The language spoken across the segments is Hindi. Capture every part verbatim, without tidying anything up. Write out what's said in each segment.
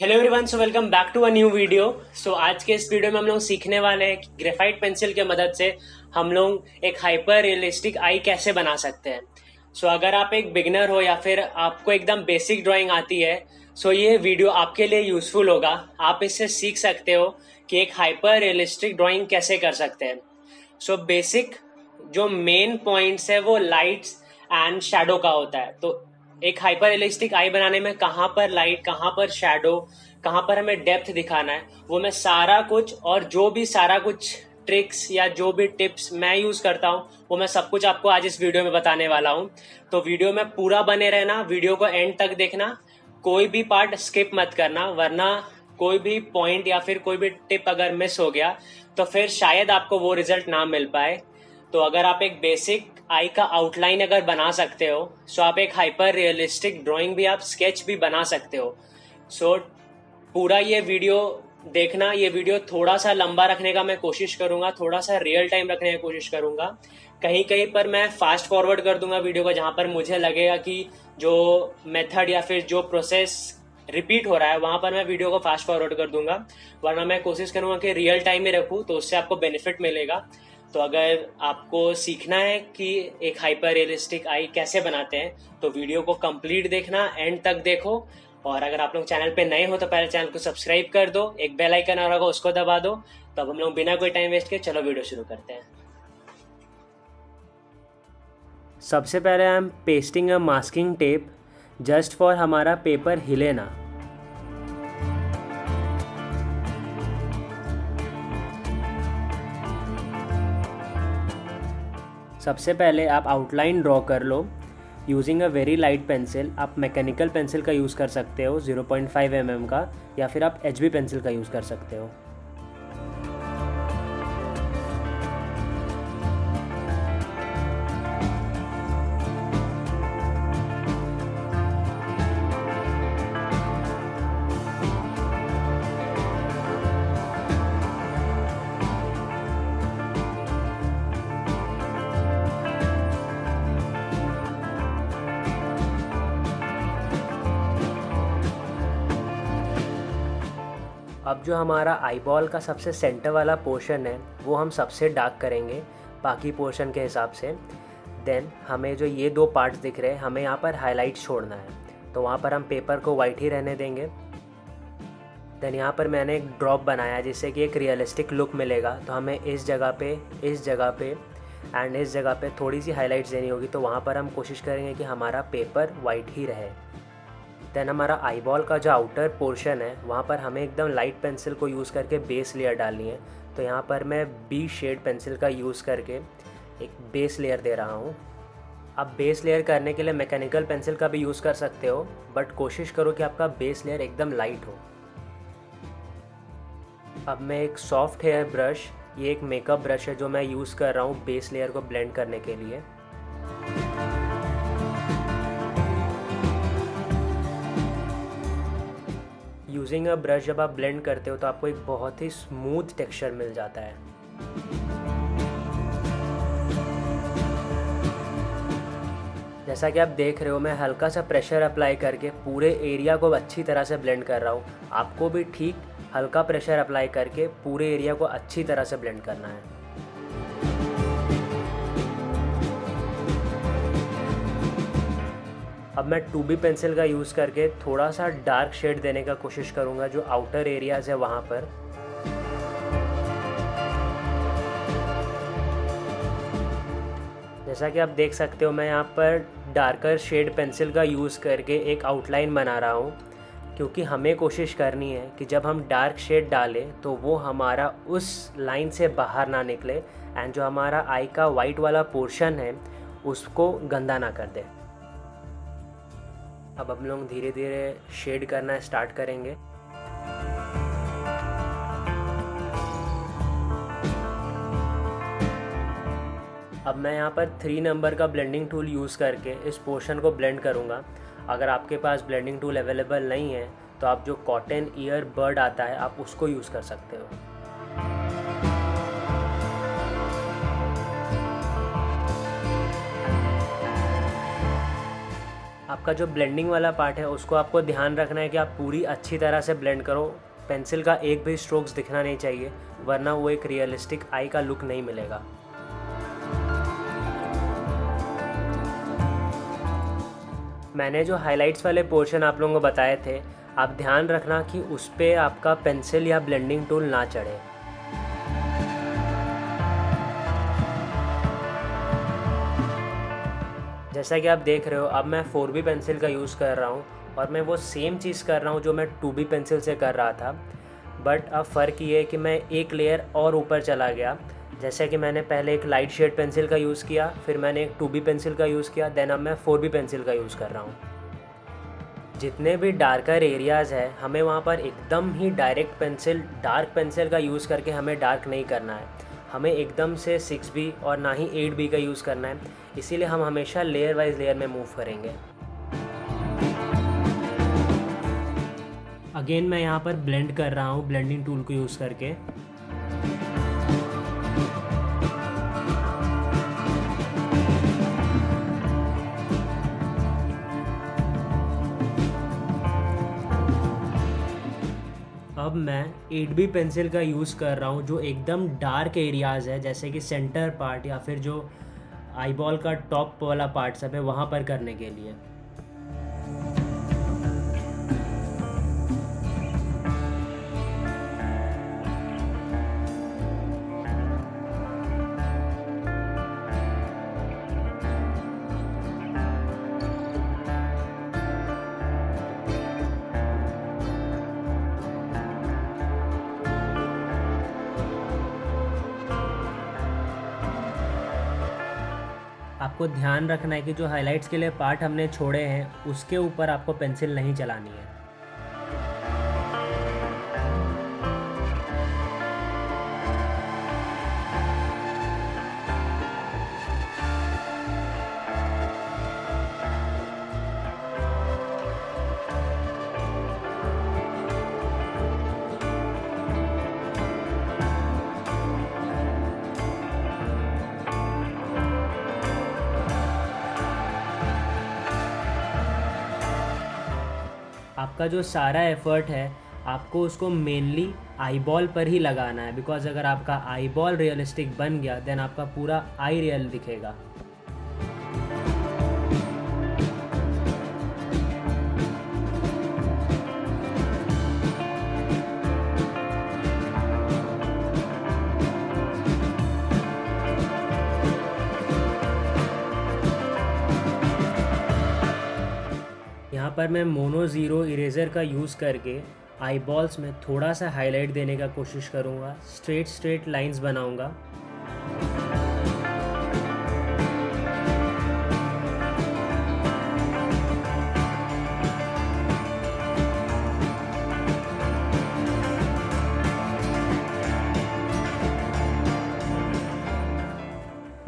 Hello everyone, so welcome back to a new video. So आज के इस वीडियो में हम लोग सीखने वाले हैं कि ग्रेफाइट पेंसिल के मदद से हम लोग एक हाइपर रियलिस्टिक आई कैसे बना सकते हैं। सो so, अगर आप एक बिगनर हो या फिर आपको एकदम बेसिक ड्राइंग आती है सो so ये वीडियो आपके लिए यूजफुल होगा। आप इससे सीख सकते हो कि एक हाइपर रियलिस्टिक ड्राॅइंग कैसे कर सकते हैं। सो so, बेसिक जो मेन पॉइंट्स है वो लाइट्स एंड शेडो का होता है। तो एक हाइपर रियलिस्टिक आई बनाने में कहाँ पर लाइट, कहाँ पर शेडो, कहाँ पर हमें डेप्थ दिखाना है, वो मैं सारा कुछ और जो भी सारा कुछ ट्रिक्स या जो भी टिप्स मैं यूज करता हूँ वो मैं सब कुछ आपको आज इस वीडियो में बताने वाला हूँ। तो वीडियो में पूरा बने रहना, वीडियो को एंड तक देखना, कोई भी पार्ट स्किप मत करना, वरना कोई भी पॉइंट या फिर कोई भी टिप अगर मिस हो गया तो फिर शायद आपको वो रिजल्ट ना मिल पाए। तो अगर आप एक बेसिक आई का आउटलाइन अगर बना सकते हो सो आप एक हाइपर रियलिस्टिक ड्राइंग भी, आप स्केच भी बना सकते हो। सो पूरा ये वीडियो देखना। ये वीडियो थोड़ा सा लंबा रखने का मैं कोशिश करूंगा, थोड़ा सा रियल टाइम रखने की कोशिश करूंगा। कहीं कहीं पर मैं फास्ट फॉरवर्ड कर दूंगा वीडियो को, जहां पर मुझे लगेगा कि जो मेथड या फिर जो प्रोसेस रिपीट हो रहा है वहां पर मैं वीडियो को फास्ट फॉरवर्ड कर दूंगा, वरना मैं कोशिश करूंगा कि रियल टाइम में रखूँ, तो उससे आपको बेनिफिट मिलेगा। तो अगर आपको सीखना है कि एक हाइपर रियलिस्टिक आई कैसे बनाते हैं तो वीडियो को कंप्लीट देखना, एंड तक देखो। और अगर आप लोग चैनल पे नए हो तो पहले चैनल को सब्सक्राइब कर दो, एक बेल आइकन आ रहा होगा उसको दबा दो। तो अब हम लोग बिना कोई टाइम वेस्ट किए चलो वीडियो शुरू करते हैं। सबसे पहले I am pasting a masking tape just for हमारा पेपर हिले ना। सबसे पहले आप आउटलाइन ड्रॉ कर लो using a very light pencil. आप मैकेनिकल पेंसिल का यूज़ कर सकते हो zero point five M M का, या फिर आप एच बी पेंसिल का यूज़ कर सकते हो। अब जो हमारा आईबॉल का सबसे सेंटर वाला पोर्शन है वो हम सबसे डार्क करेंगे बाकी पोर्शन के हिसाब से। देन हमें जो ये दो पार्ट्स दिख रहे हैं हमें यहाँ पर हाईलाइट छोड़ना है, तो वहाँ पर हम पेपर को वाइट ही रहने देंगे। देन यहाँ पर मैंने एक ड्रॉप बनाया जिससे कि एक रियलिस्टिक लुक मिलेगा, तो हमें इस जगह पे, इस जगह पे एंड इस जगह पे थोड़ी सी हाईलाइट्स देनी होगी। तो वहाँ पर हम कोशिश करेंगे कि हमारा पेपर वाइट ही रहे। देन हमारा आईबॉल का जो आउटर पोर्शन है वहाँ पर हमें एकदम लाइट पेंसिल को यूज़ करके बेस लेयर डालनी है, तो यहाँ पर मैं बी शेड पेंसिल का यूज़ करके एक बेस लेयर दे रहा हूँ। आप बेस लेयर करने के लिए मैकेनिकल पेंसिल का भी यूज़ कर सकते हो, बट कोशिश करो कि आपका बेस लेयर एकदम लाइट हो। अब मैं एक सॉफ्ट हेयर ब्रश, ये एक मेकअप ब्रश है जो मैं यूज़ कर रहा हूँ बेस लेयर को ब्लेंड करने के लिए। यूजिंग अ ब्रश जब आप ब्लेंड करते हो तो आपको एक बहुत ही स्मूथ टेक्सचर मिल जाता है। जैसा कि आप देख रहे हो मैं हल्का सा प्रेशर अप्लाई करके पूरे एरिया को अच्छी तरह से ब्लेंड कर रहा हूँ। आपको भी ठीक हल्का प्रेशर अप्लाई करके पूरे एरिया को अच्छी तरह से ब्लेंड करना है। अब मैं टू बी पेंसिल का यूज़ करके थोड़ा सा डार्क शेड देने का कोशिश करूँगा जो आउटर एरियाज है वहाँ पर। जैसा कि आप देख सकते हो मैं यहाँ पर डार्कर शेड पेंसिल का यूज़ करके एक आउटलाइन बना रहा हूँ, क्योंकि हमें कोशिश करनी है कि जब हम डार्क शेड डालें तो वो हमारा उस लाइन से बाहर ना निकले, एंड जो हमारा आई का वाइट वाला पोर्शन है उसको गंदा ना कर दे। अब हम लोग धीरे धीरे शेड करना स्टार्ट करेंगे। अब मैं यहाँ पर थ्री नंबर का ब्लेंडिंग टूल यूज़ करके इस पोर्शन को ब्लेंड करूँगा। अगर आपके पास ब्लेंडिंग टूल अवेलेबल नहीं है तो आप जो कॉटन ईयर बर्ड आता है आप उसको यूज़ कर सकते हो। आपका जो ब्लेंडिंग वाला पार्ट है उसको आपको ध्यान रखना है कि आप पूरी अच्छी तरह से ब्लेंड करो। पेंसिल का एक भी स्ट्रोक्स दिखना नहीं चाहिए, वरना वो एक रियलिस्टिक आई का लुक नहीं मिलेगा। मैंने जो हाइलाइट्स वाले पोर्शन आप लोगों को बताए थे, आप ध्यान रखना कि उस पर आपका पेंसिल या ब्लेंडिंग टूल ना चढ़े। जैसा कि आप देख रहे हो, अब मैं फोर बी पेंसिल का यूज़ कर रहा हूँ और मैं वो सेम चीज़ कर रहा हूँ जो मैं टू बी पेंसिल से कर रहा था, बट अब फ़र्क ये है कि मैं एक लेयर और ऊपर चला गया। जैसे कि मैंने पहले एक लाइट शेड पेंसिल का यूज़ किया, फिर मैंने एक टू बी पेंसिल का यूज़ किया, देन अब मैं फोर बी पेंसिल का यूज़ कर रहा हूँ। जितने भी डार्कर एरियाज़ है, हमें वहाँ पर एकदम ही डायरेक्ट पेंसिल डार्क पेंसिल का यूज़ करके हमें डार्क नहीं करना है। हमें एकदम से सिक्स बी और ना ही एट बी का यूज़ करना है, इसीलिए हम हमेशा लेयर वाइज लेयर में मूव करेंगे। अगेन मैं यहाँ पर ब्लेंड कर रहा हूँ ब्लेंडिंग टूल को यूज़ करके। अब मैं एट बी पेंसिल का यूज़ कर रहा हूँ जो एकदम डार्क एरियाज़ है, जैसे कि सेंटर पार्ट या फिर जो आईबॉल का टॉप वाला पार्ट सब है, वहाँ पर करने के लिए। आपको ध्यान रखना है कि जो हाइलाइट्स के लिए पार्ट हमने छोड़े हैं उसके ऊपर आपको पेंसिल नहीं चलानी है। आपका जो सारा एफर्ट है आपको उसको मेनली आईबॉल पर ही लगाना है, बिकॉज अगर आपका आईबॉल रियलिस्टिक बन गया देन आपका पूरा आई रियल दिखेगा। यहाँ पर मैं मोनो ज़ीरो इरेज़र का यूज़ करके आईबॉल्स में थोड़ा सा हाईलाइट देने का कोशिश करूँगा। स्ट्रेट स्ट्रेट लाइंस बनाऊँगा।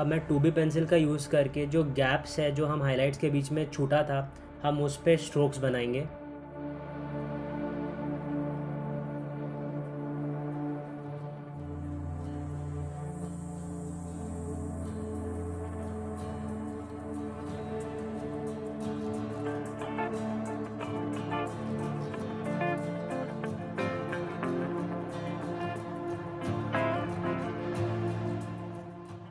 अब मैं टू बी पेंसिल का यूज़ करके जो गैप्स है जो हम हाईलाइट्स के बीच में छूटा था, हम उस पे स्ट्रोक्स बनाएंगे।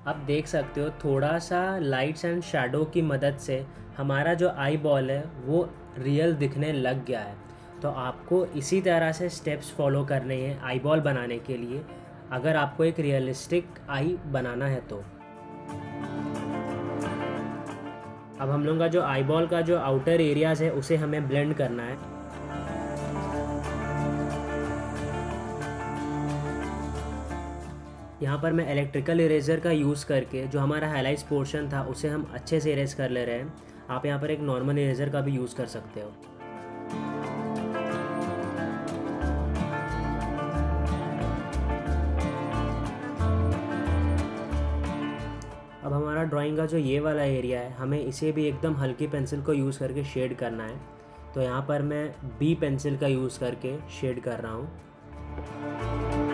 आप देख सकते हो थोड़ा सा लाइट्स एंड शैडो की मदद से हमारा जो आई बॉल है वो रियल दिखने लग गया है। तो आपको इसी तरह से स्टेप्स फॉलो करने हैं आई बॉल बनाने के लिए, अगर आपको एक रियलिस्टिक आई बनाना है तो। अब हम लोगों का जो आई बॉल का जो आउटर एरियाज़ है उसे हमें ब्लेंड करना है। यहाँ पर मैं इलेक्ट्रिकल इरेज़र का यूज़ करके जो हमारा हाईलाइट्स पोर्शन था उसे हम अच्छे से इरेज कर ले रहे हैं। आप यहाँ पर एक नॉर्मल इरेज़र का भी यूज़ कर सकते हो। अब हमारा ड्राइंग का जो ये वाला एरिया है, हमें इसे भी एकदम हल्की पेंसिल को यूज़ करके शेड करना है। तो यहाँ पर मैं बी पेंसिल का यूज़ करके शेड कर रहा हूँ।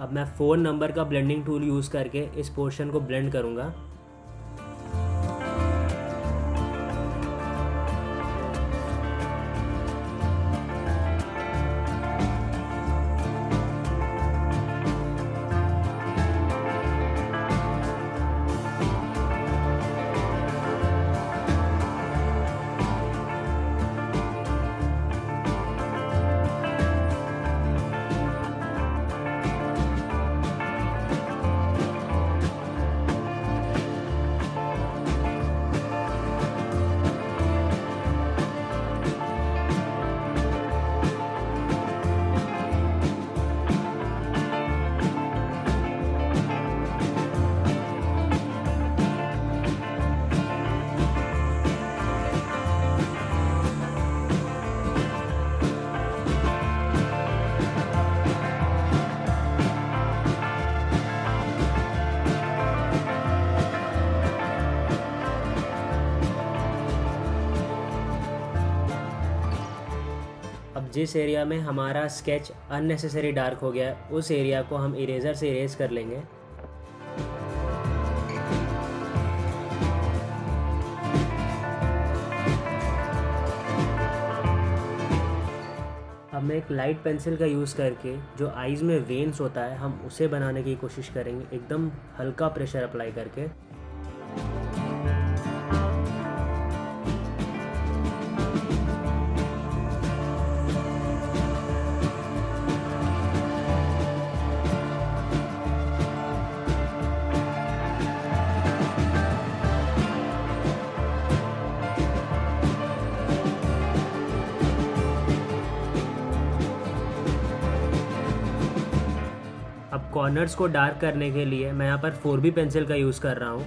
अब मैं फ़ोन नंबर का ब्लेंडिंग टूल यूज़ करके इस पोर्शन को ब्लेंड करूँगा। अब जिस एरिया में हमारा स्केच अननेसेसरी डार्क हो गया है उस एरिया को हम इरेज़र से इरेज़ कर लेंगे। अब मैं एक लाइट पेंसिल का यूज़ करके जो आईज़ में वेन्स होता है हम उसे बनाने की कोशिश करेंगे, एकदम हल्का प्रेशर अप्लाई करके। अब कॉर्नर्स को डार्क करने के लिए मैं यहाँ पर फोर बी पेंसिल का यूज़ कर रहा हूँ।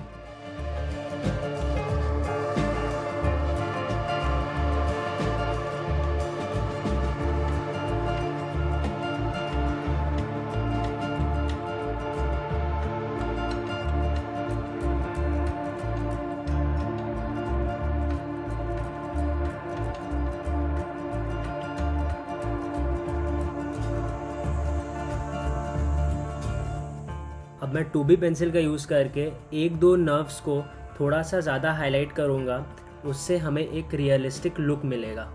अब मैं टू बी पेंसिल का यूज़ करके एक दो नर्व्स को थोड़ा सा ज़्यादा हाईलाइट करूँगा, उससे हमें एक रियलिस्टिक लुक मिलेगा।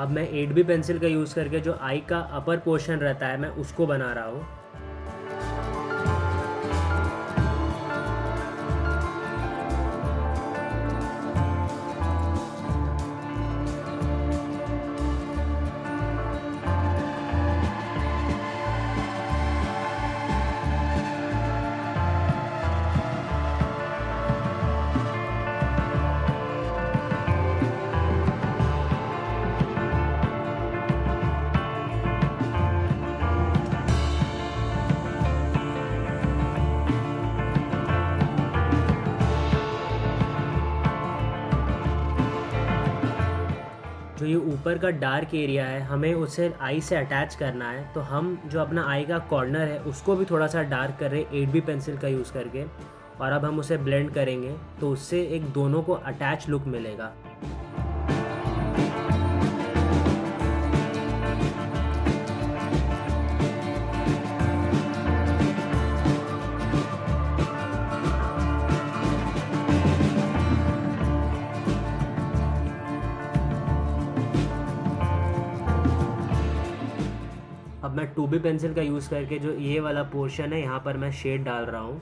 अब मैं एट बी पेंसिल का यूज़ करके जो आई का अपर पोर्शन रहता है मैं उसको बना रहा हूँ। जो ये ऊपर का डार्क एरिया है हमें उसे आई से अटैच करना है, तो हम जो अपना आई का कॉर्नर है उसको भी थोड़ा सा डार्क कर रहे हैं एट बी पेंसिल का यूज़ करके। और अब हम उसे ब्लेंड करेंगे तो उससे एक दोनों को अटैच लुक मिलेगा। अब मैं टू बी पेंसिल का यूज़ करके जो ये वाला पोर्शन है यहाँ पर मैं शेड डाल रहा हूँ।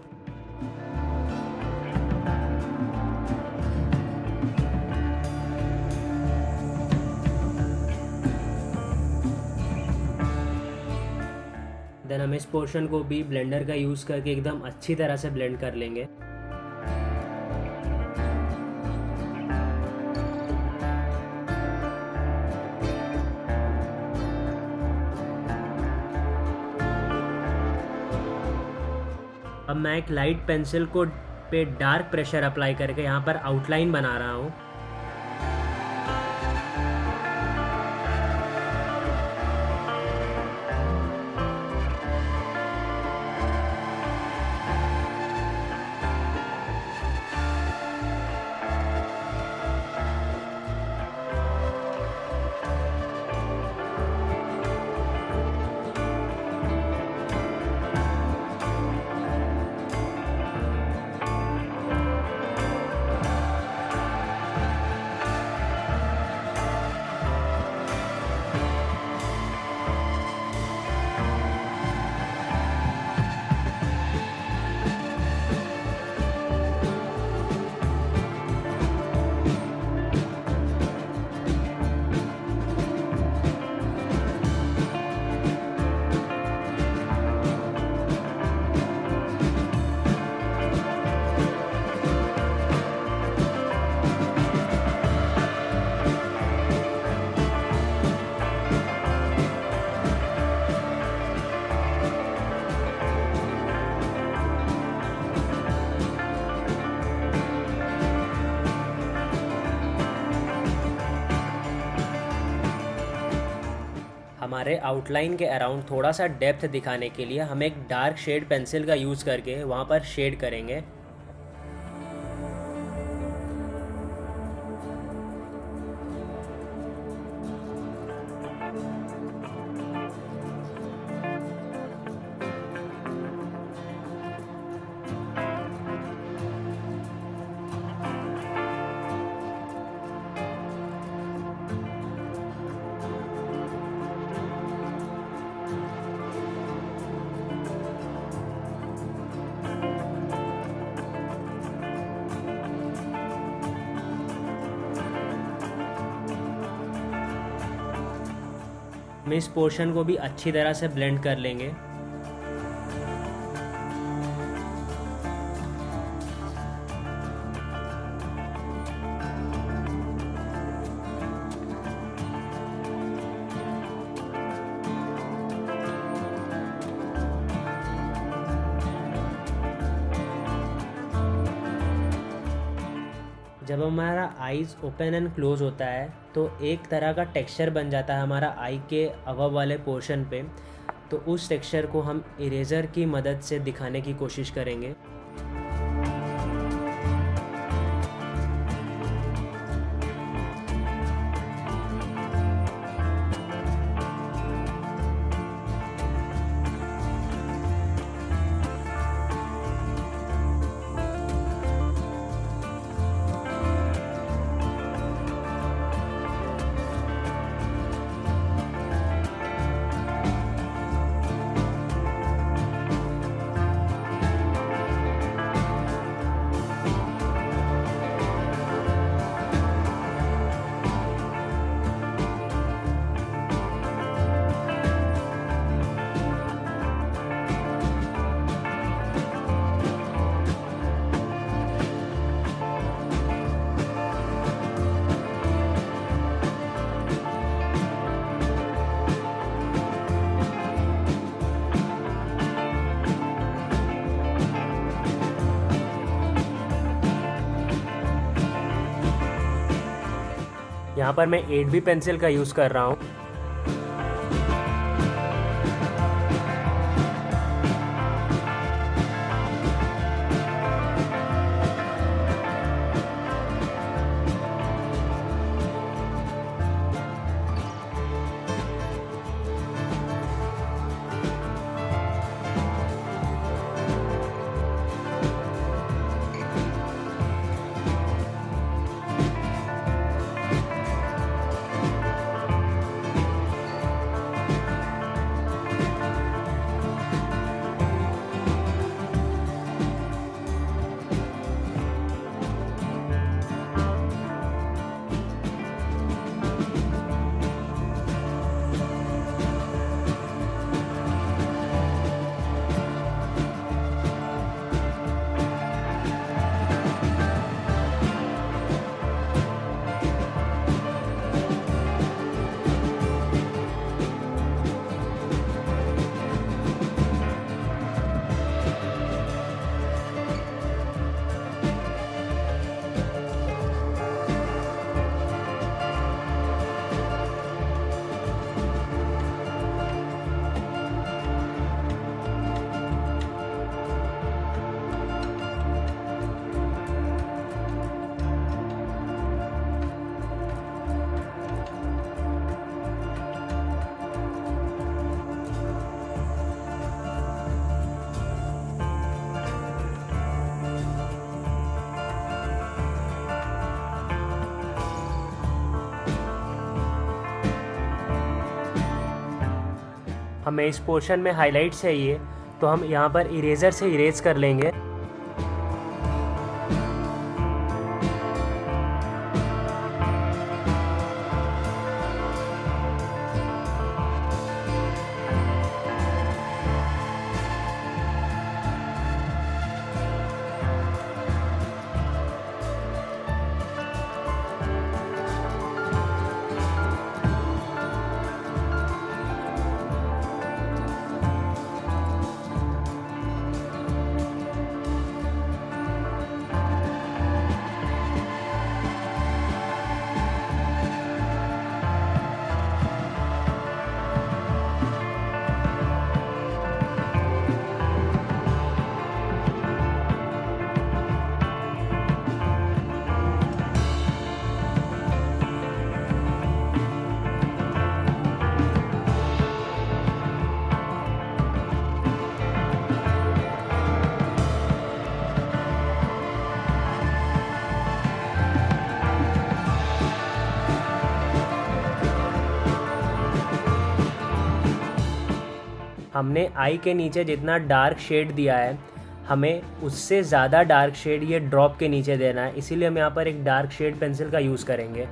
देन हम इस पोर्शन को भी ब्लेंडर का यूज़ करके एकदम अच्छी तरह से ब्लेंड कर लेंगे। अब मैं एक लाइट पेंसिल को पे डार्क प्रेशर अप्लाई करके यहाँ पर आउटलाइन बना रहा हूँ। हमारे आउटलाइन के अराउंड थोड़ा सा डेप्थ दिखाने के लिए हम एक डार्क शेड पेंसिल का यूज़ करके वहाँ पर शेड करेंगे। हम इस पोर्शन को भी अच्छी तरह से ब्लेंड कर लेंगे। जब हमारा आईज़ ओपन एंड क्लोज होता है तो एक तरह का टेक्सचर बन जाता है हमारा आई के अबव वाले पोर्शन पे, तो उस टेक्सचर को हम इरेज़र की मदद से दिखाने की कोशिश करेंगे। यहाँ पर मैं एट बी पेंसिल का यूज़ कर रहा हूँ। हमें इस पोर्शन में हाईलाइट चाहिए तो हम यहाँ पर इरेज़र से इरेज कर लेंगे। हमने आई के नीचे जितना डार्क शेड दिया है हमें उससे ज़्यादा डार्क शेड ये ड्रॉप के नीचे देना है, इसीलिए हम यहाँ पर एक डार्क शेड पेंसिल का यूज़ करेंगे।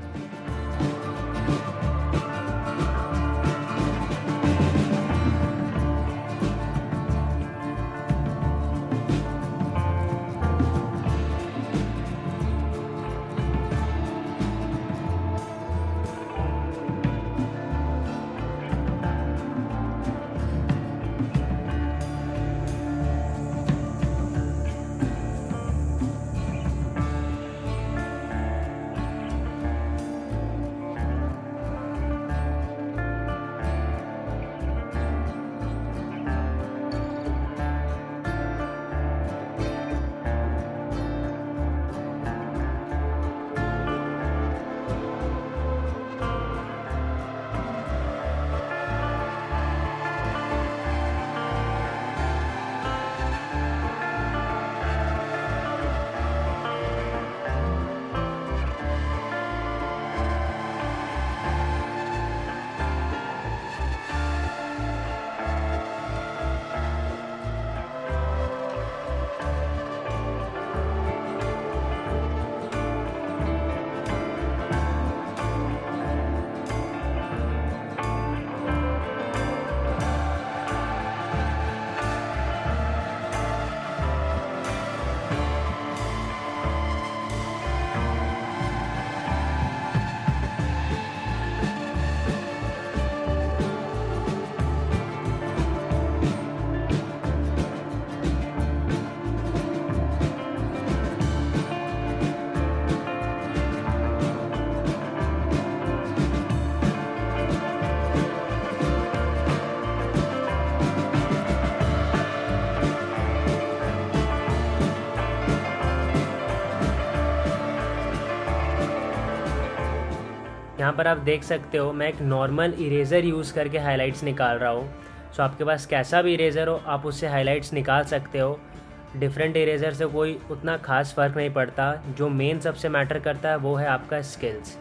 यहाँ पर आप देख सकते हो मैं एक नॉर्मल इरेज़र यूज़ करके हाइलाइट्स निकाल रहा हूँ। सो आपके पास कैसा भी इरेज़र हो आप उससे हाइलाइट्स निकाल सकते हो। डिफरेंट इरेज़र से कोई उतना खास फ़र्क नहीं पड़ता, जो मेन सबसे मैटर करता है वो है आपका स्किल्स।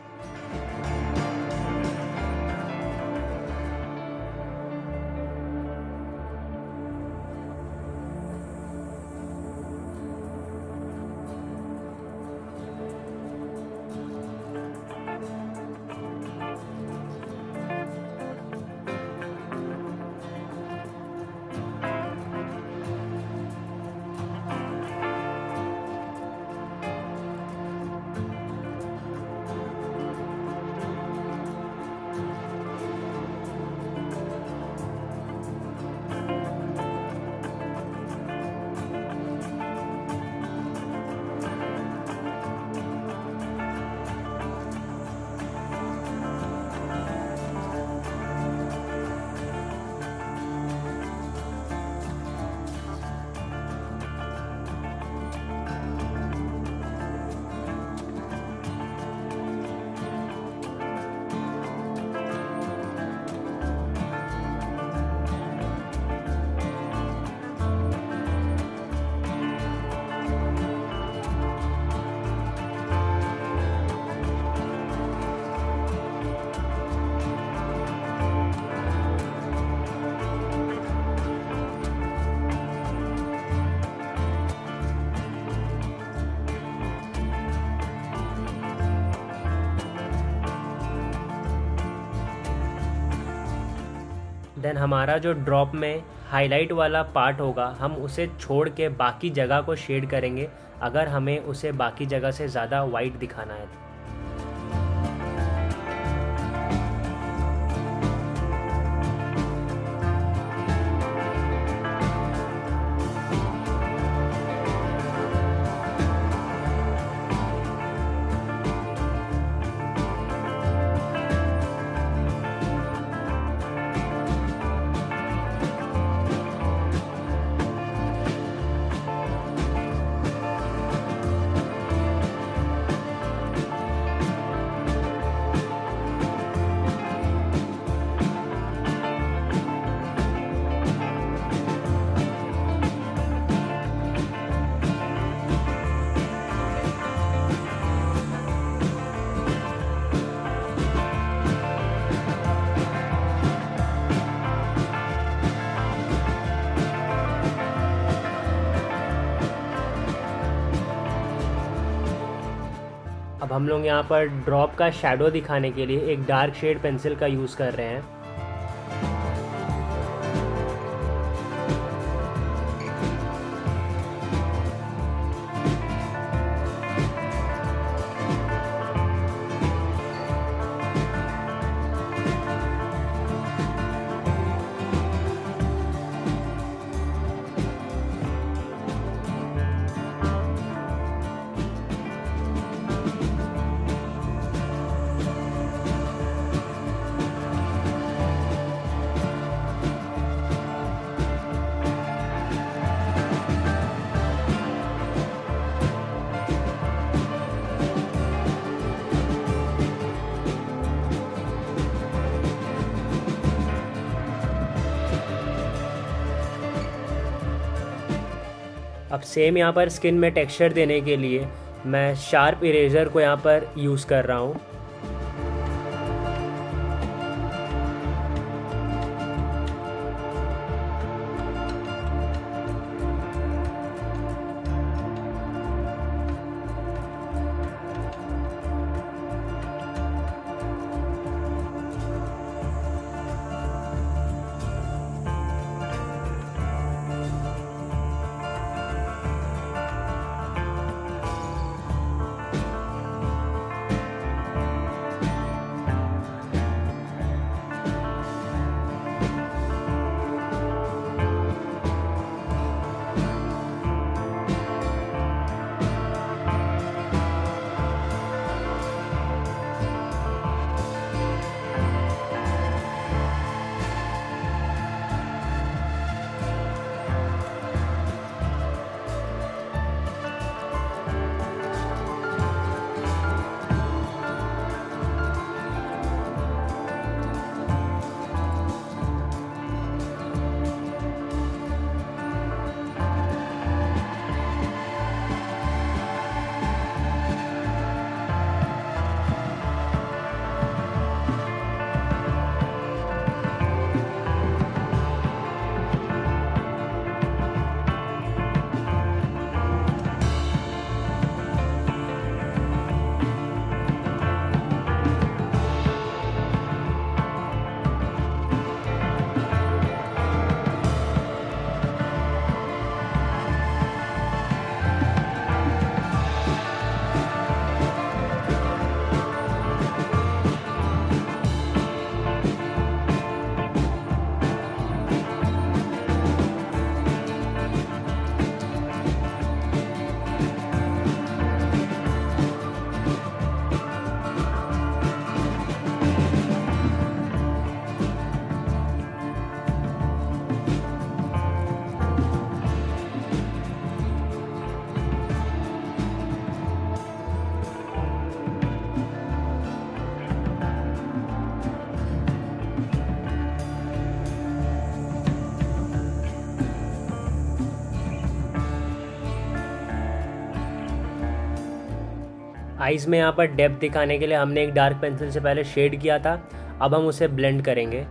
देन हमारा जो ड्रॉप में हाईलाइट वाला पार्ट होगा हम उसे छोड़ के बाकी जगह को शेड करेंगे, अगर हमें उसे बाकी जगह से ज़्यादा वाइट दिखाना है। अब हम लोग यहाँ पर ड्रॉप का शेडो दिखाने के लिए एक डार्क शेड पेंसिल का यूज़ कर रहे हैं। अब सेम यहाँ पर स्किन में टेक्सचर देने के लिए मैं शार्प इरेज़र को यहाँ पर यूज़ कर रहा हूँ। आइज़ में यहाँ पर डेप्थ दिखाने के लिए हमने एक डार्क पेंसिल से पहले शेड किया था, अब हम उसे ब्लेंड करेंगे।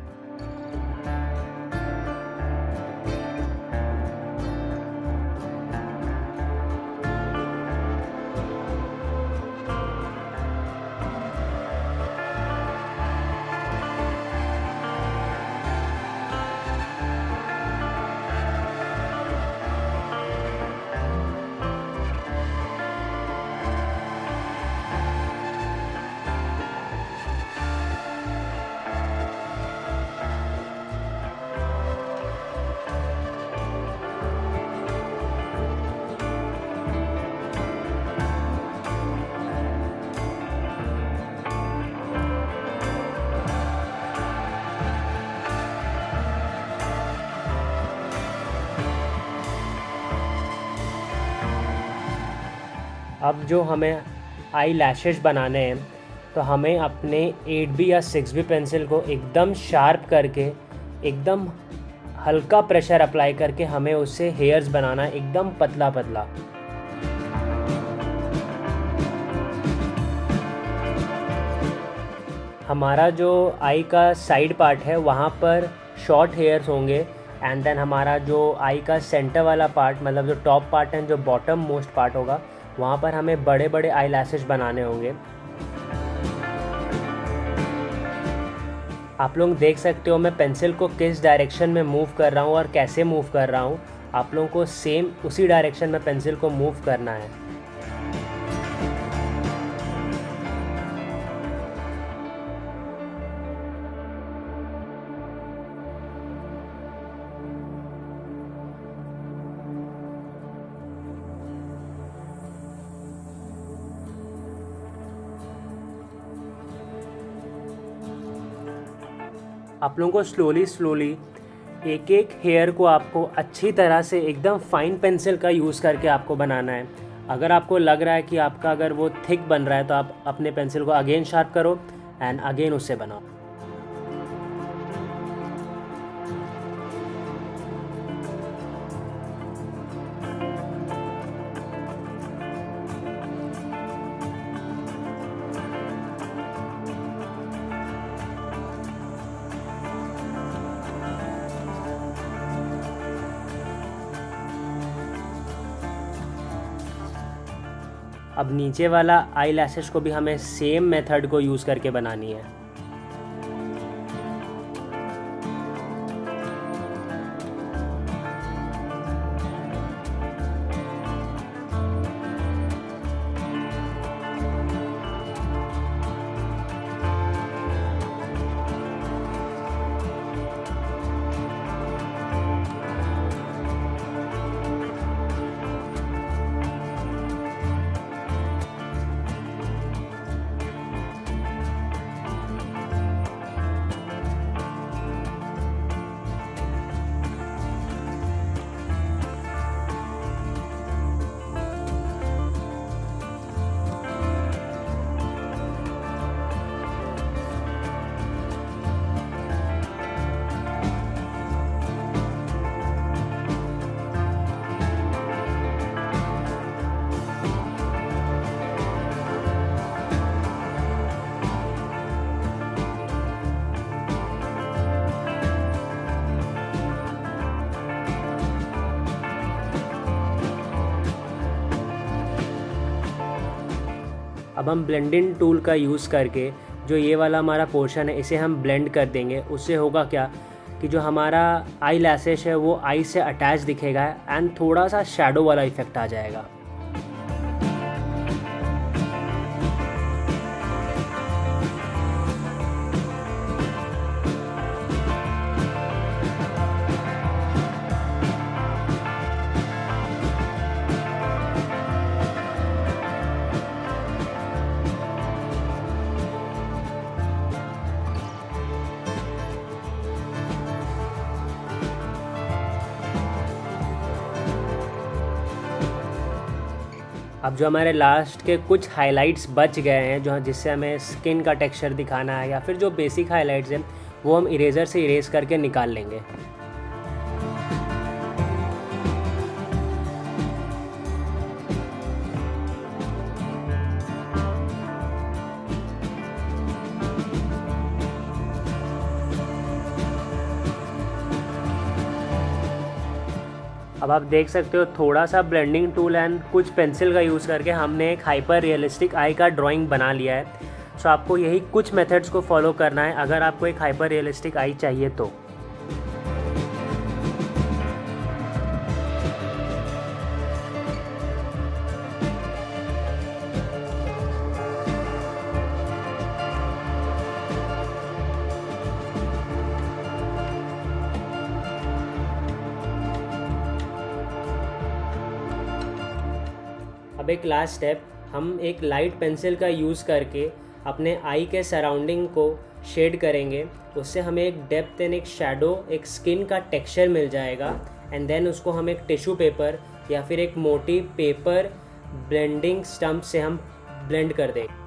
अब जो हमें आई लैशेज बनाने हैं तो हमें अपने एट बी या सिक्स बी पेंसिल को एकदम शार्प करके एकदम हल्का प्रेशर अप्लाई करके हमें उससे हेयर्स बनाना है, एकदम पतला पतला। हमारा जो आई का साइड पार्ट है वहाँ पर शॉर्ट हेयर्स होंगे एंड देन हमारा जो आई का सेंटर वाला पार्ट मतलब जो टॉप पार्ट है जो बॉटम मोस्ट पार्ट होगा वहाँ पर हमें बड़े बड़े आई लैशेज बनाने होंगे। आप लोग देख सकते हो मैं पेंसिल को किस डायरेक्शन में मूव कर रहा हूँ और कैसे मूव कर रहा हूँ। आप लोगों को सेम उसी डायरेक्शन में पेंसिल को मूव करना है। आप लोगों को स्लोली स्लोली एक एक हेयर को आपको अच्छी तरह से एकदम फाइन पेंसिल का यूज़ करके आपको बनाना है। अगर आपको लग रहा है कि आपका अगर वो थिक बन रहा है तो आप अपने पेंसिल को अगेन शार्प करो एंड अगेन उससे बनाओ। अब नीचे वाला आई लैशेस को भी हमें सेम मेथड को यूज़ करके बनानी है। अब हम ब्लेंडिंग टूल का यूज़ करके जो ये वाला हमारा पोर्शन है इसे हम ब्लेंड कर देंगे। उससे होगा क्या कि जो हमारा आई लैशेस है वो आई से अटैच दिखेगा एंड थोड़ा सा शैडो वाला इफेक्ट आ जाएगा। अब जो हमारे लास्ट के कुछ हाइलाइट्स बच गए हैं जो जिससे हमें स्किन का टेक्सचर दिखाना है या फिर जो बेसिक हाइलाइट्स हैं वो हम इरेजर से इरेज करके निकाल लेंगे। अब आप देख सकते हो थोड़ा सा ब्लेंडिंग टूल एंड कुछ पेंसिल का यूज़ करके हमने एक हाइपर रियलिस्टिक आई का ड्राइंग बना लिया है। सो आपको यही कुछ मेथड्स को फॉलो करना है अगर आपको एक हाइपर रियलिस्टिक आई चाहिए तो। अब एक लास्ट स्टेप, हम एक लाइट पेंसिल का यूज़ करके अपने आई के सराउंडिंग को शेड करेंगे। उससे हमें एक डेप्थ एंड एक शैडो एक स्किन का टेक्सचर मिल जाएगा एंड देन उसको हम एक टिश्यू पेपर या फिर एक मोटी पेपर ब्लेंडिंग स्टम्प से हम ब्लेंड कर देंगे।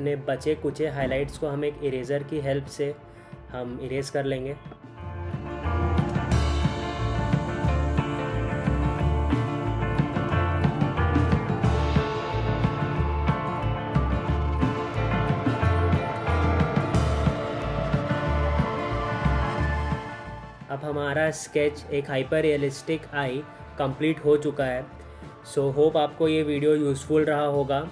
अपने बचे कुचे हाईलाइट्स को हम एक इरेज़र की हेल्प से हम इरेज़ कर लेंगे। अब हमारा स्केच एक हाइपर रियलिस्टिक आई कंप्लीट हो चुका है। सो so, होप आपको ये वीडियो यूज़फुल रहा होगा।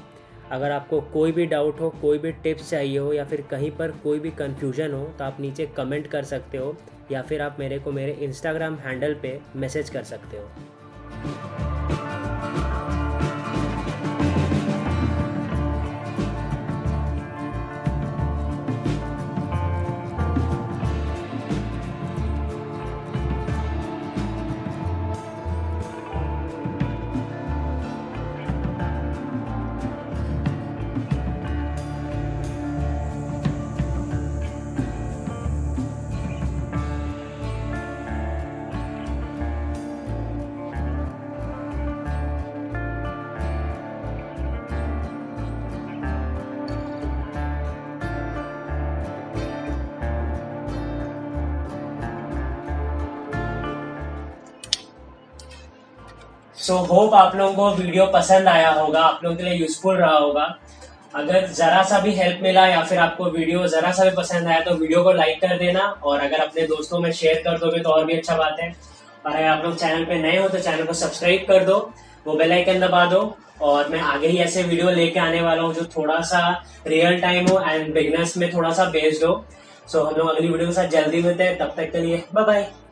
अगर आपको कोई भी डाउट हो, कोई भी टिप्स चाहिए हो या फिर कहीं पर कोई भी कन्फ्यूजन हो तो आप नीचे कमेंट कर सकते हो या फिर आप मेरे को मेरे इंस्टाग्राम हैंडल पे मैसेज कर सकते हो। सो so, होप आप लोगों को वीडियो पसंद आया होगा, आप लोगों के लिए यूजफुल रहा होगा। अगर ज़रा सा भी हेल्प मिला या फिर आपको वीडियो ज़रा सा भी पसंद आया तो वीडियो को लाइक कर देना, और अगर अपने दोस्तों में शेयर कर दोगे तो और भी अच्छा बात है। और अगर आप लोग चैनल पे नए हो तो चैनल को सब्सक्राइब कर दो, वो बेल आइकन दबा दो। और मैं आगे ही ऐसे वीडियो लेके आने वाला हूँ जो थोड़ा सा रियल टाइम हो एंड बिगनर्स में थोड़ा सा बेस्ड हो। सो so, हम लोग अगली वीडियो के साथ जल्दी मिलते हैं। तब तक के लिए बाय बाय।